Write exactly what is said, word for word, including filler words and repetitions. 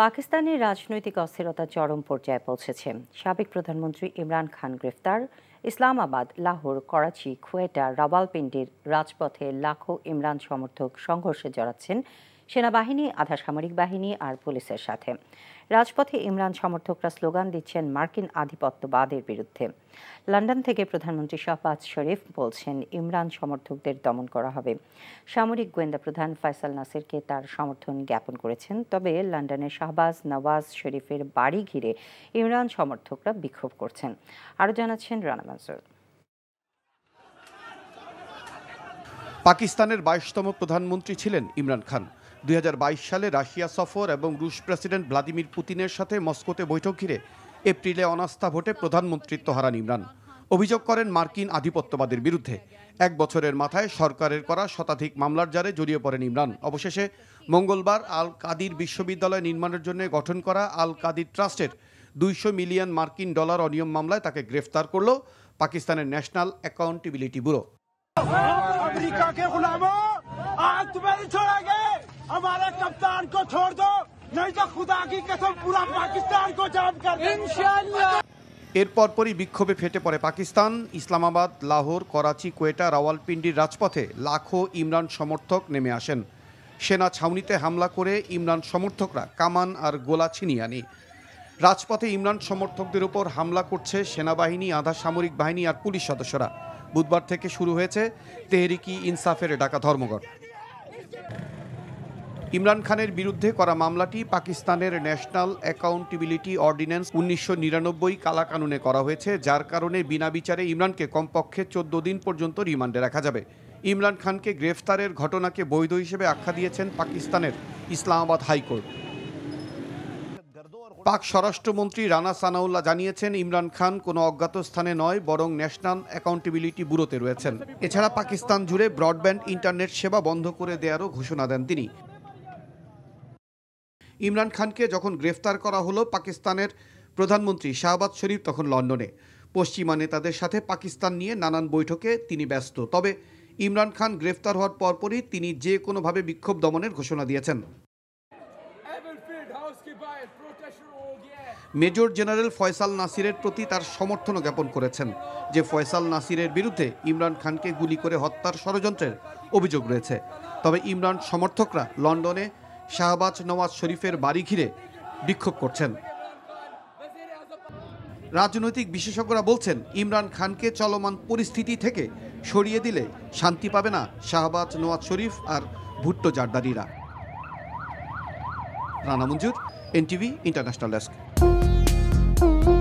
পাকিস্তানের রাজনৈতিক অস্থিরতা চরম পর্যায়ে পৌঁছেছে। সাবেক প্রধানমন্ত্রী ইমরান খান গ্রেফতার। ইসলামাবাদ, লাহোর, করাচি, কুয়েটা, রাওয়ালপিন্ডির রাজপথে লাখো ইমরান সমর্থক সংঘর্ষে জড়াচ্ছেন সেনাবাহিনী, আধা সামরিক বাহিনী আর পুলিশের সাথে। রাজপথে ইমরান সমর্থকরা স্লোগান দিচ্ছেন মার্কিন আধিপত্যবাদের বিরুদ্ধে। লন্ডন থেকে প্রধানমন্ত্রী শাহবাজ শরীফ বলছেন ইমরান সমর্থকদের দমন করা হবে। সামরিক গোয়েন্দা প্রধান ফয়সাল নাসিরকে তার সমর্থন জ্ঞাপন করেছেন। তবে লন্ডনের শাহবাজ নওয়াজ শরীফের বাড়ি ঘিরে ইমরান সমর্থকরা বিক্ষোভ করছেন। আরও জানাচ্ছেন রানা মানসুর। পাকিস্তানের বাইশতম প্রধানমন্ত্রী ছিলেন ইমরান খান। দুই হাজার বাইশ সালে রাশিয়া সফর এবং রুশ প্রেসিডেন্ট ভ্লাদিমির পুতিনের সাথে মস্কোতে বৈঠক ঘিরে এপ্রিলে অনাস্থা ভোটে প্রধানমন্ত্রীত্ব হারান ইমরান। অভিযোগ করেন মার্কিন আধিপত্যবাদের বিরুদ্ধে। এক বছরের মাথায় সরকারের করা শতাধিক মামলার জারে জড়িয়ে পড়েন ইমরান। অবশেষে মঙ্গলবার আল কাদির বিশ্ববিদ্যালয় নির্মাণের জন্য গঠন করা আল কাদির ট্রাস্টের দুইশো মিলিয়ন মার্কিন ডলার অনিয়ম মামলায় তাকে গ্রেফতার করল পাকিস্তানের ন্যাশনাল অ্যাকাউন্টেবিলিটি ব্যুরো। এরপর পরই বিক্ষোভে ফেটে পড়ে পাকিস্তান। ইসলামাবাদ, লাহোর, করাচি, কোয়েটা, রাওয়ালপিন্ডির রাজপথে লাখো ইমরান সমর্থক নেমে আসেন। সেনা ছাউনিতে হামলা করে ইমরান সমর্থকরা কামান আর গোলা ছিনিয়ে আনে। রাজপথে ইমরান সমর্থকদের উপর হামলা করছে সেনাবাহিনী, আধা সামরিক বাহিনী আর পুলিশ সদস্যরা। বুধবার থেকে শুরু হয়েছে তেহরিকি ইনসাফের ডাকা ধর্মঘট। ইমরান খানের বিরুদ্ধে করা মামলাটি পাকিস্তানের ন্যাশনাল অ্যাকাউন্টেবিলিটি অর্ডিন্যান্স উনিশশো নিরানব্বই কালাকানুনে করা হয়েছে, যার কারণে বিনা বিচারে ইমরানকে কমপক্ষে চোদ্দ দিন পর্যন্ত রিমান্ডে রাখা যাবে। ইমরান খানকে গ্রেফতারের ঘটনাকে বৈধ হিসেবে আখ্যা দিয়েছেন পাকিস্তানের ইসলামাবাদ হাইকোর্ট। পাক স্বরাষ্ট্রমন্ত্রী রানা সানাউল্লাহ জানিয়েছেন ইমরান খান কোনো অজ্ঞাত স্থানে নয়, বরং ন্যাশনাল অ্যাকাউন্টেবিলিটি ব্যুরোতে রয়েছেন। এছাড়া পাকিস্তান জুড়ে ব্রডব্যান্ড ইন্টারনেট সেবা বন্ধ করে দেওয়ারও ঘোষণা দেন তিনি। ইমরান খানকে যখন গ্রেফতার করা হলো, পাকিস্তানের প্রধানমন্ত্রী শাহবাজ শরীফ তখন লন্ডনে। পশ্চিমা নেতাদের সাথে পাকিস্তান নিয়ে নানান বৈঠকে তিনি ব্যস্ত। তবে ইমরান খান গ্রেফতার হওয়ার পরপরই তিনি যে কোনোভাবে বিক্ষোভ দমনের ঘোষণা দিয়েছেন। মেজর জেনারেল ফয়সাল নাসিরের প্রতি তার সমর্থন জ্ঞাপন করেছেন, যে ফয়সাল নাসিরের বিরুদ্ধে ইমরান খানকে গুলি করে হত্যার ষড়যন্ত্রের অভিযোগ রয়েছে। তবে ইমরান সমর্থকরা লন্ডনে শাহবাজ নওয়াজ শরীফের বাড়ি ঘিরে বিক্ষোভ করছেন। রাজনৈতিক বিশেষজ্ঞরা বলছেন ইমরান খানকে চলমান পরিস্থিতি থেকে সরিয়ে দিলে শান্তি পাবে না শাহবাজ নওয়াজ শরীফ আর ভুট্টো জারদারিরা। Rana Manjur, NTV international desk.